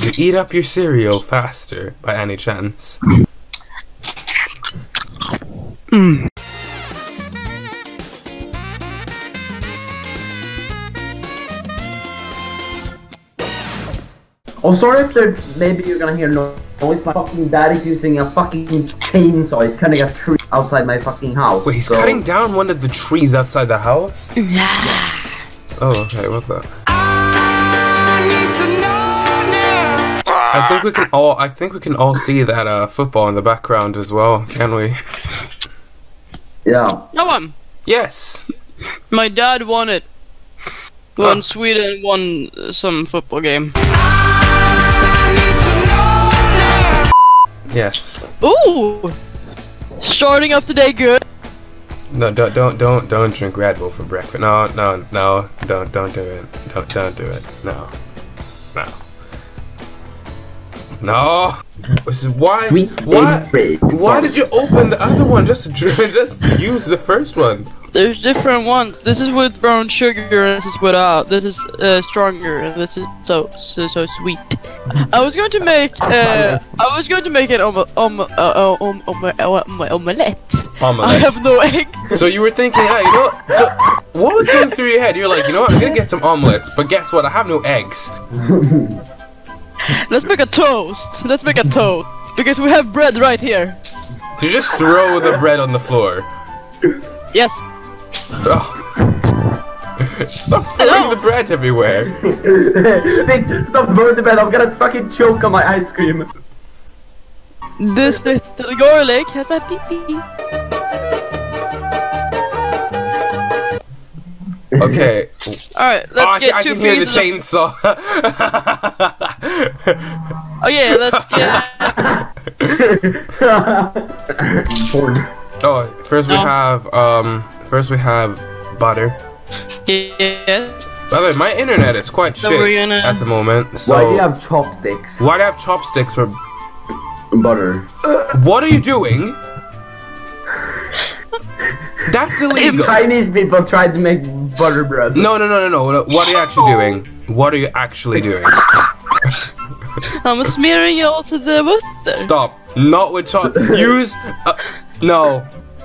Could you eat up your cereal faster by any chance? Mm. I'm sorry if there maybe you're gonna hear noise. My fucking dad is using a fucking chainsaw. He's cutting a tree outside my fucking house. Wait, he's cutting down one of the trees outside the house? Yeah. Oh, okay, what the? I think we can all see that football in the background as well, can we? Yeah. No one. Yes. My dad won it. When Sweden won some football game. Yes. Ooh. Starting off the day good. No, don't drink Red Bull for breakfast. No, don't do it. Don't do it. No. Why did you open the other one? Just use the first one. There's different ones. This is with brown sugar, and this is without. This is stronger, and this is so sweet. I was going to make an omelette. I have no egg. So you were thinking, hey, you know what? So what was going through your head? You're like, you know what? I'm gonna get some omelettes, but guess what? I have no eggs. Let's make a toast. Let's make a toast because we have bread right here. So you just throw the bread on the floor. Yes. Oh. Stop throwing the bread everywhere. Stop throwing the bread. I'm gonna fucking choke on my ice cream. This little garlic has a pee-pee. Okay. Alright, let's get two pieces. I can hear the chainsaw. Oh yeah, let's get. Oh, first we have butter. Yes. By the way, my internet is quite shit at the moment. So why do you have chopsticks? Why do you have chopsticks for butter? What are you doing? That's illegal. If Chinese people tried to make butter bread. No. What are you actually doing? What are you actually doing? I'm smearing it all to the butter. Stop. Not with chopsticks. Use. No,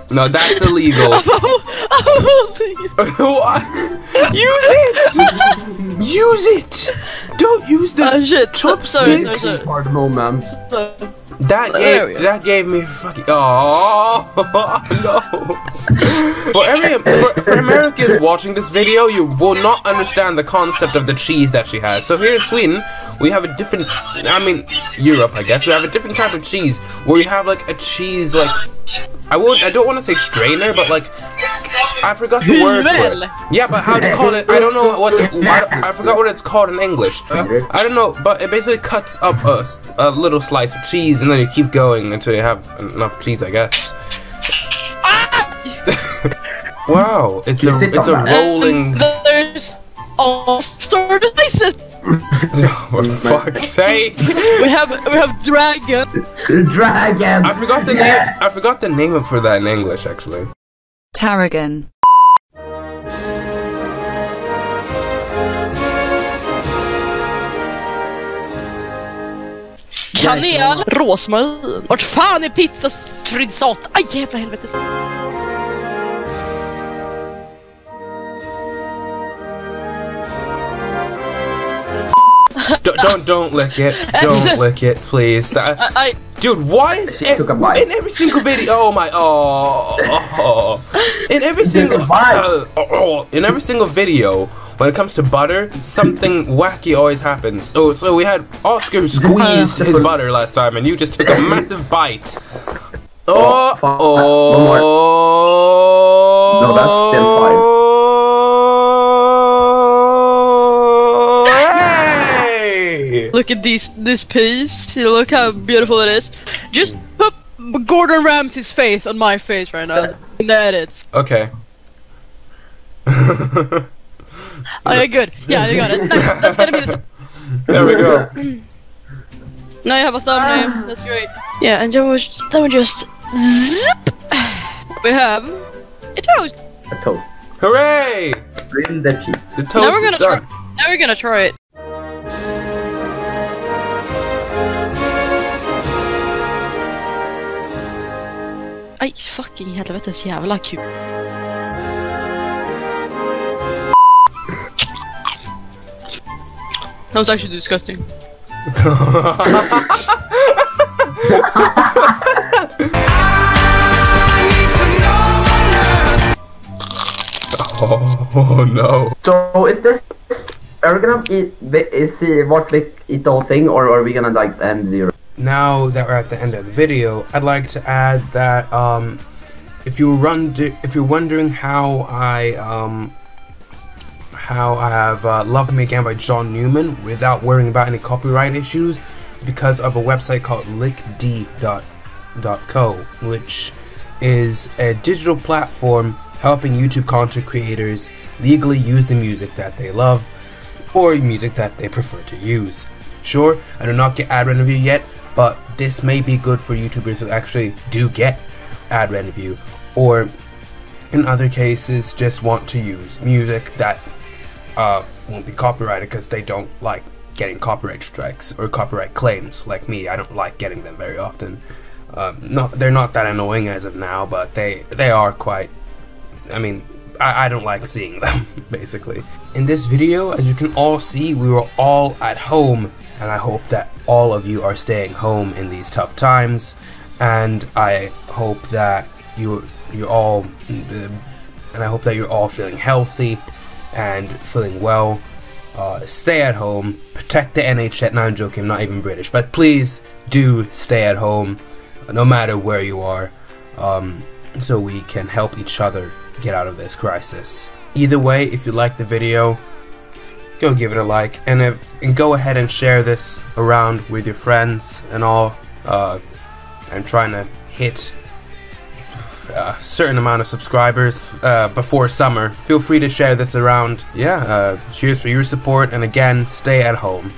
that's illegal. I'm holding it. What? Use it! Use it! Don't use the chopsticks. Sorry. Pardon me, ma'am. That gave me fucking. Oh no! For Americans watching this video, you will not understand the concept of the cheese that she has. So here in Sweden, we have a different. I mean, Europe, I guess. We have a different type of cheese where you have like a cheese like. I don't want to say strainer, but like I forgot the word for it. Yeah, but how to call it? I don't know I forgot what it's called in English. I don't know, but it basically cuts up a little slice of cheese, and then you keep going until you have enough cheese, I guess. Wow, it's a rolling. There's all sorts of places. Oh, for fuck's sake! We have dragon. Dragon. I forgot the name for that in English, actually. Tarragon. Kanel, rosmarin. Vart fan är pizzastrydsat? Aj jävla helvete. Don't lick it. Don't lick it, please. Dude, why is it in every single video? Oh my! Oh. In every single video, when it comes to butter, something wacky always happens. Oh, so we had Oscar squeeze his butter last time, and you just took a massive bite. Oh. No, that's still fine. Look at this piece. Look how beautiful it is. Just put Gordon Ramsay's face on my face right now. That it's okay. Oh, yeah, good. Yeah, you got it. That's gonna be. There we go. Now you have a thumbnail. That's great. Yeah, and then we just zip. We have a toast. A toast. Hooray! Bring the cheese. The toast is done. Now we're gonna try it. Aj, fucking helvetes jävla kul. That was actually disgusting. Oh no. So is this, are we gonna eat, is it what we eat the whole thing, or are we gonna like end the... Now that we're at the end of the video, I'd like to add that if you're wondering how I have Love Me Again by John Newman without worrying about any copyright issues, it's because of a website called lickd.co, which is a digital platform helping YouTube content creators legally use the music that they love or music that they prefer to use. Sure, I do not get ad revenue yet, but this may be good for YouTubers who actually do get ad revenue, or in other cases just want to use music that won't be copyrighted because they don't like getting copyright strikes or copyright claims. Like me, I don't like getting them very often. They're not that annoying as of now, but they are quite... I mean, I don't like seeing them, basically. In this video, as you can all see, we were all at home, and I hope that all of you are staying home in these tough times, and I hope that you're all feeling healthy and feeling well. Stay at home, protect the NHS. No, I'm joking, I'm not even British, but please do stay at home, no matter where you are, so we can help each other get out of this crisis. Either way, if you like the video, go give it a like, and go ahead and share this around with your friends and all. I'm trying to hit a certain amount of subscribers before summer. Feel free to share this around. Yeah, cheers for your support, and again, stay at home.